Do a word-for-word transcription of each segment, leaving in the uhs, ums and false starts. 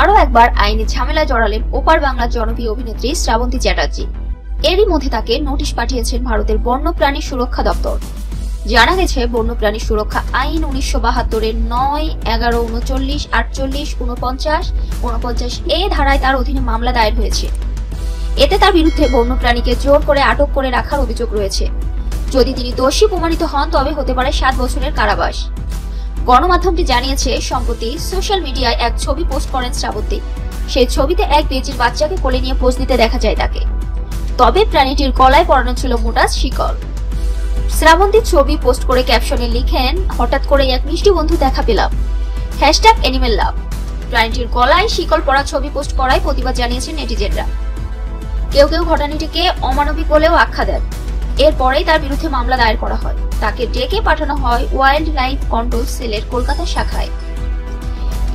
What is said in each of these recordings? আরও একবার আইনি ঝামেলায় জড়ালেন ওপার বাংলার জনপ্রিয় অভিনেত্রী শ্রাবন্তী চ্যাটার্জি। এরই মধ্যে তাকে নোটিশ পাঠিয়েছেন ভারতের বন্যপ্রাণী সুরক্ষা দপ্তর। জানা গেছে, বন্যপ্রাণী সুরক্ষা আইন উনিশশো বাহাত্তরের নয়, এগারো, উনচল্লিশ, আটচল্লিশ, উনপঞ্চাশ, উনপঞ্চাশ এ ধারায় তার অধীনে মামলা দায়ের হয়েছে। এতে তার বিরুদ্ধে বন্যপ্রাণীকে জোর করে আটক করে রাখার অভিযোগ রয়েছে। যদি তিনি দোষী প্রমাণিত হন তবে হতে পারে সাত বছরের কারাবাস। গণমাধ্যমটি জানিয়েছে, সম্প্রতি সোশ্যাল মিডিয়ায় এক ছবি পোস্ট করেন শ্রাবন্তী। সেই ছবিতে এক বেজির বাচ্চাকে কোলে নিয়ে পোজ দিতে দেখা যায় তাকে। তবে প্রাণীটির গলায় পরানো ছিল মোটা শিকল। শ্রাবন্তীর ছবি পোস্ট করে ক্যাপশনে লিখেন, হঠাৎ করে এক মিষ্টি বন্ধু দেখা পেলাম, হ্যাশট্যাগ অ্যানিমেল লাভ। প্রাণীটির গলায় শিকল পরা ছবি পোস্ট করায় প্রতিবাদ জানিয়েছেন নেটিজেনরা। কেউ কেউ ঘটনাটিকে অমানবিক বলেও আখ্যা দেন। এরপরেই তার বিরুদ্ধে মামলা দায়ের করা হয়। তাকে ডেকে পাঠানো হয় ওয়াইল্ড লাইফ কন্ট্রোল সেলের কলকাতা শাখায়।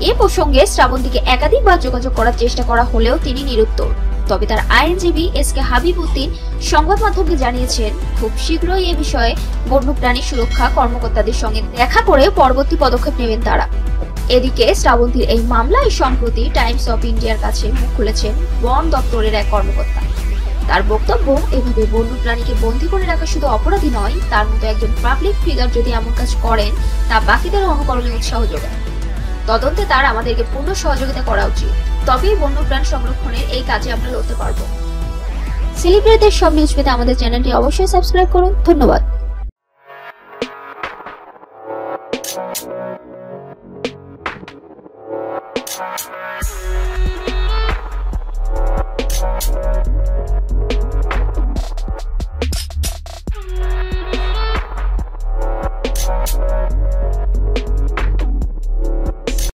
এ প্রসঙ্গে শ্রাবন্তীকে একাধিকবার যোগাযোগ করার চেষ্টা করা হলেও তিনি নিরুত্তর। তবে তার আইনজীবী এস কে হাবিব উদ্দিন সংবাদ মাধ্যমকে জানিয়েছেন, খুব শীঘ্রই এ বিষয়ে বন্যপ্রাণী সুরক্ষা কর্মকর্তাদের সঙ্গে দেখা করে পরবর্তী পদক্ষেপ নেবেন তারা। এদিকে শ্রাবন্তীর এই মামলায় সম্প্রতি টাইমস অফ ইন্ডিয়ার কাছে মুখ খুলেছেন বন দপ্তরের এক কর্মকর্তা। তার বক্তব্য, এভাবে বন্যপ্রাণীকে বন্দী করে রাখা শুধু অপরাধী নয়, তার মতো একজন পাবলিক ফিগার যদি এমন কাজ করেন তা বাকিদের অনুকরণে উৎসাহ যোগায়। তদন্তে তার আমাদেরকে পূর্ণ সহযোগিতা করা উচিত, তবেই বন্যপ্রাণ সংরক্ষণের এই কাজে আমরা লড়তে পারব। সেলিব্রিটিদের সব নিউজ পেতে আমাদের চ্যানেলটি অবশ্যই সাবস্ক্রাইব করুন। ধন্যবাদ।